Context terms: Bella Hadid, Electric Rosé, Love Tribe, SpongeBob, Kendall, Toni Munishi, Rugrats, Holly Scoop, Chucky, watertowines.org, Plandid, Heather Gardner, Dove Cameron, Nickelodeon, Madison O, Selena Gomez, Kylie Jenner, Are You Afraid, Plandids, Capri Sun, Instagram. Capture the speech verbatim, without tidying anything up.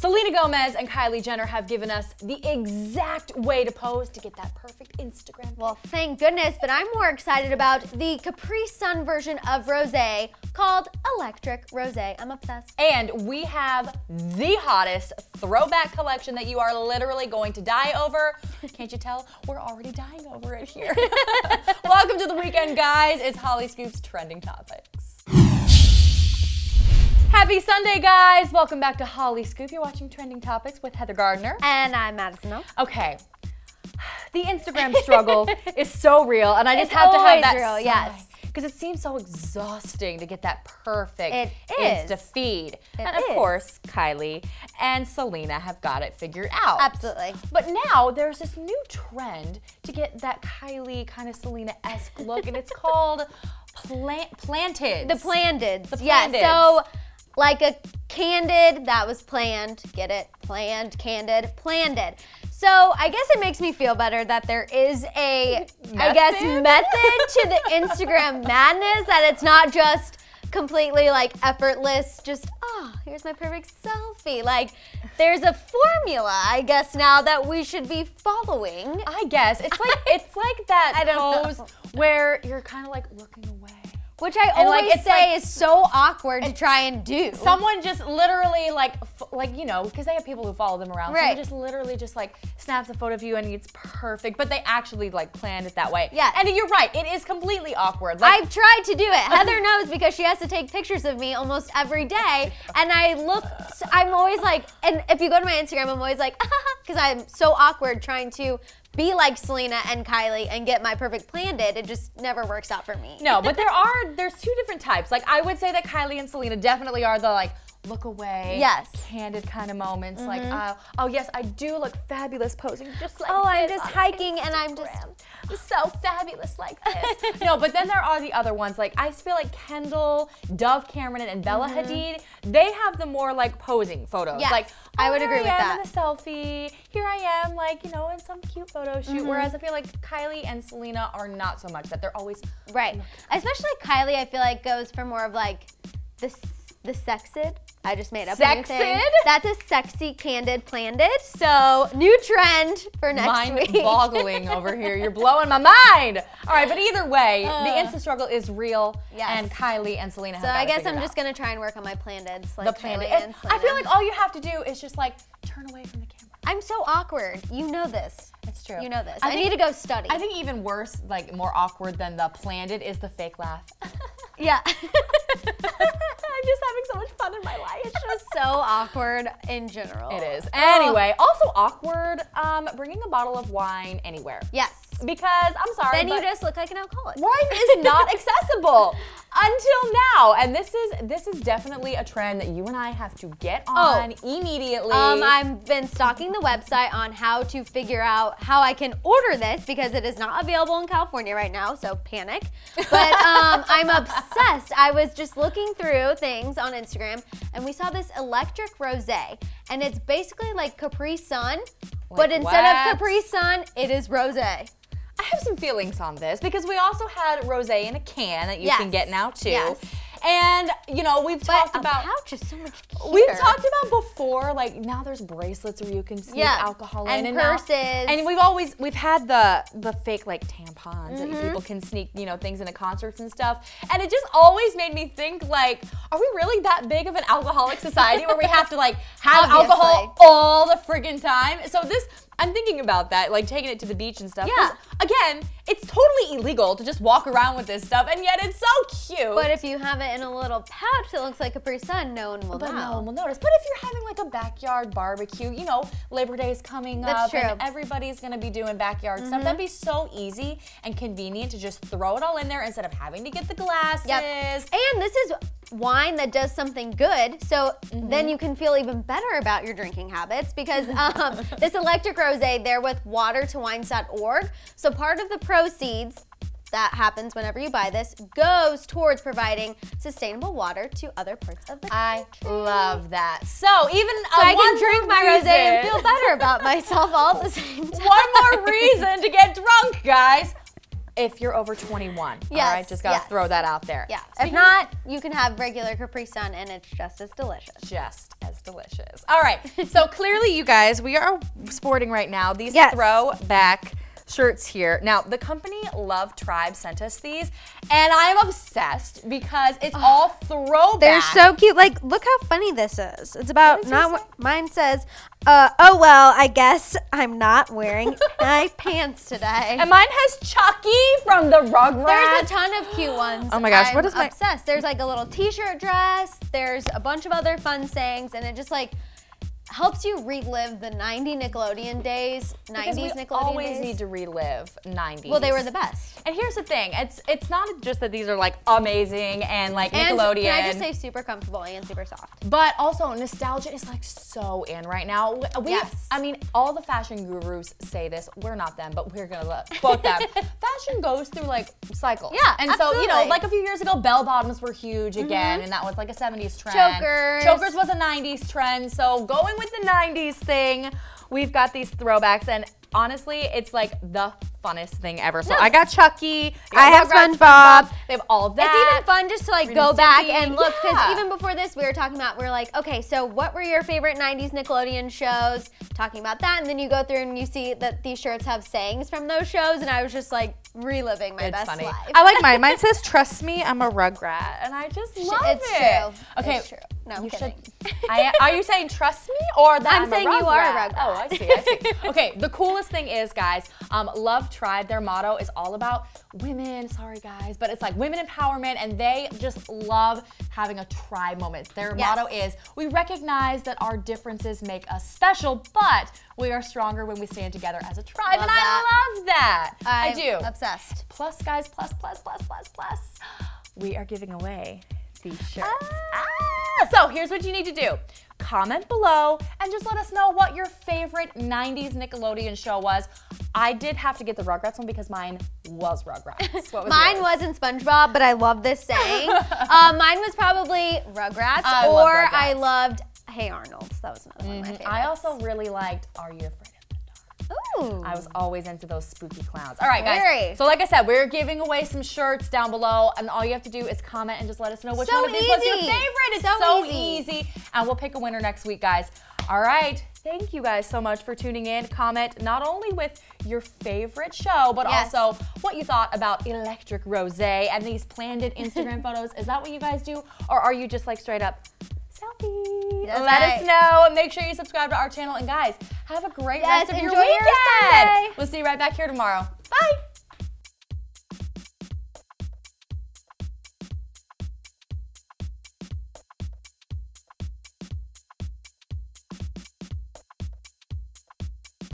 Selena Gomez and Kylie Jenner have given us the exact way to pose to get that perfect Instagram. Well, thank goodness, but I'm more excited about the Capri Sun version of Rosé called Electric Rosé. I'm obsessed. And we have the hottest throwback collection that you are literally going to die over. Can't you tell? We're already dying over it here. Welcome to the weekend, guys. It's Holly Scoop's Trending Topics. Happy Sunday, guys! Welcome back to Holly Scoop. You're watching Trending Topics with Heather Gardner. And I'm Madison O. Okay. The Instagram struggle is so real, and I just it's have to have that real, yes. Because it seems so exhausting to get that perfect it is. Insta feed. It and of is. course, Kylie and Selena have got it figured out. Absolutely. But now there's this new trend to get that Kylie kind of Selena-esque look, and it's called plant Plandids. The Plandids. The Plandids. Yeah, so like a candid, that was planned, get it? Planned, candid, Plandids. So I guess it makes me feel better that there is a, method? I guess, method to the Instagram madness, that it's not just completely like effortless, just, oh, here's my perfect selfie. Like, there's a formula, I guess, now that we should be following. I guess, it's like, it's like that I don't pose know. where you're kind of like looking away. Which I and always like, say like, is so awkward to try and do. Someone just literally like, f like you know, because they have people who follow them around. Right. Someone just literally just like snaps a photo of you and it's perfect, but they actually like planned it that way. Yeah. And you're right, it is completely awkward. Like, I've tried to do it. Heather knows because she has to take pictures of me almost every day, and I look, I'm always like, and if you go to my Instagram, I'm always like, because I'm so awkward trying to be like Selena and Kylie and get my perfect Plandid. It just never works out for me. No, but there are, there's two different types. Like, I would say that Kylie and Selena definitely are the like, look away, yes, candid kind of moments. Mm-hmm. Like, uh, oh yes, I do look fabulous posing just like oh, this. Oh, I'm just hiking Instagram. And I'm just so fabulous like this. No, but then there are the other ones. Like, I feel like Kendall, Dove Cameron, and Bella mm-hmm. Hadid, they have the more like posing photos. Yes. Like, oh, I would agree I with that. Here I am in a selfie. Here I am, like, you know, in some cute photo shoot. Mm-hmm. Whereas I feel like Kylie and Selena are not so much that. They're always right. Looking. Especially Kylie, I feel like goes for more of like the the sexed. I just made up a new thing. That's a sexy, candid, Plandid. So, new trend for next mind week. Mind-boggling over here. You're blowing my mind. All right, but either way, uh, the Insta struggle is real, yes. and Kylie and Selena have so got I guess I'm just going to try and work on my Plandids. Like the Plandids. I feel like all you have to do is just, like, turn away from the camera. I'm so awkward. You know this. It's true. You know this. I, I think, need to go study. I think even worse, like, more awkward than the Plandid is the fake laugh. Yeah. I'm just having so much fun in my life. It's just so awkward in general. It is. Anyway, oh. also awkward um, bringing a bottle of wine anywhere. Yes. Because, I'm sorry, Then you just look like an alcoholic. Wine is not accessible until now. And this is this is definitely a trend that you and I have to get on oh. immediately. Um, I've been stalking the website on how to figure out how I can order this because it is not available in California right now, so panic. But um, I'm obsessed. I was just looking through things on Instagram, and we saw this Electric Rosé. And it's basically like Capri Sun, like but instead what? of Capri Sun, it is Rosé. I have some feelings on this because we also had rosé in a can that you yes. can get now too. Yes. And you know, we've talked but about a pouch is so much cuter. We've talked about before, like now there's bracelets where you can sneak yeah. alcohol and in and purses. Now, and we've always we've had the the fake like tampons mm-hmm. that people can sneak, you know, things into concerts and stuff. And it just always made me think like, are we really that big of an alcoholic society where we have to like have Obviously. alcohol all the friggin' time? So this I'm thinking about that, like taking it to the beach and stuff. Yeah. Again, it's totally illegal to just walk around with this stuff, and yet it's so cute. But if you have it in a little pouch that looks like Capri Sun, no one will but know. No one will notice. But if you're having like a backyard barbecue, you know, Labor Day is coming That's up, true. and everybody's gonna be doing backyard mm-hmm. stuff. That'd be so easy and convenient to just throw it all in there instead of having to get the glasses. Yep. And this is wine that does something good, so mm-hmm. then you can feel even better about your drinking habits because um, this Electric Rosé, they're with water to wines dot org. So part of the proceeds that happens whenever you buy this goes towards providing sustainable water to other parts of the country. I love that. So even so I can drink my rosé and feel better about myself all at the same time. One more reason to get drunk, guys. if you're over twenty-one. Yes. All right, just gotta yes. throw that out there. Yeah. So if not, you can have regular Capri Sun and it's just as delicious. Just as delicious. All right, so clearly you guys, we are sporting right now these yes. throwback shirts here. Now, the company Love Tribe sent us these, and I'm obsessed because it's oh, all throwback. They're so cute. Like, look how funny this is. It's about not what mine says. Uh, oh well, I guess I'm not wearing my pants today. And mine has Chucky from the Rugrats. There's a ton of cute ones. Oh my gosh, I'm what is my obsessed? There's like a little T-shirt dress. There's a bunch of other fun sayings, and it just like. helps you relive the nineties Nickelodeon days. nineties Nickelodeon days. Always need to relive nineties. Well, they were the best. And here's the thing: it's it's not just that these are like amazing and like and Nickelodeon. Can I just say super comfortable and super soft? But also nostalgia is like so in right now. We, yes. I mean, all the fashion gurus say this. We're not them, but we're gonna quote them. Fashion goes through like cycles. Yeah, and absolutely. So you know, like a few years ago, bell bottoms were huge again, mm-hmm. and that was like a seventies trend. Chokers. Chokers was a nineties trend. So going with the nineties thing, we've got these throwbacks, and honestly, it's like the funnest thing ever. So no. I got Chucky, I have SpongeBob, they have all that. It's even fun just to like go back and look, because yeah. even before this, we were talking about, we were like, okay, so what were your favorite nineties Nickelodeon shows? Talking about that, and then you go through and you see that these shirts have sayings from those shows, and I was just like reliving my it's best funny. life. I like mine. Mine says, "Trust me, I'm a Rugrat," and I just love it's it. True. Okay. It's true. No, I'm kidding. I, are you saying trust me or that I'm, I'm saying a you are a Rugrat? Oh, I see, I see. Okay, the coolest thing is, guys, um, Love Tribe, their motto is all about women, sorry guys, but it's like women empowerment, and they just love having a tribe moment. Their yes. motto is, we recognize that our differences make us special, but we are stronger when we stand together as a tribe, love and that. I love that. I'm I do. obsessed. Plus, guys, plus, plus, plus, plus, plus, we are giving away these shirts. Ah. Ah. So here's what you need to do. Comment below and just let us know what your favorite nineties Nickelodeon show was. I did have to get the Rugrats one because mine was Rugrats. What was mine yours? Wasn't SpongeBob, but I love this saying. uh, mine was probably Rugrats, I or love Rugrats. I loved Hey Arnold. That was another mm-hmm. one of my favorites. I also really liked Are You Afraid? Ooh. I was always into those spooky clowns. All right, guys. Very. So like I said, we're giving away some shirts down below, and all you have to do is comment and just let us know which so one of these was your favorite. It's so, so easy. easy. And we'll pick a winner next week, guys. All right. Thank you guys so much for tuning in. Comment not only with your favorite show, but yes. also what you thought about Electric Rosé and these Plandid Instagram photos. Is that what you guys do? Or are you just like straight up selfie? That's let right. us know, and make sure you subscribe to our channel. And guys, have a great yes, rest of your weekend. Your We'll see you right back here tomorrow. Bye.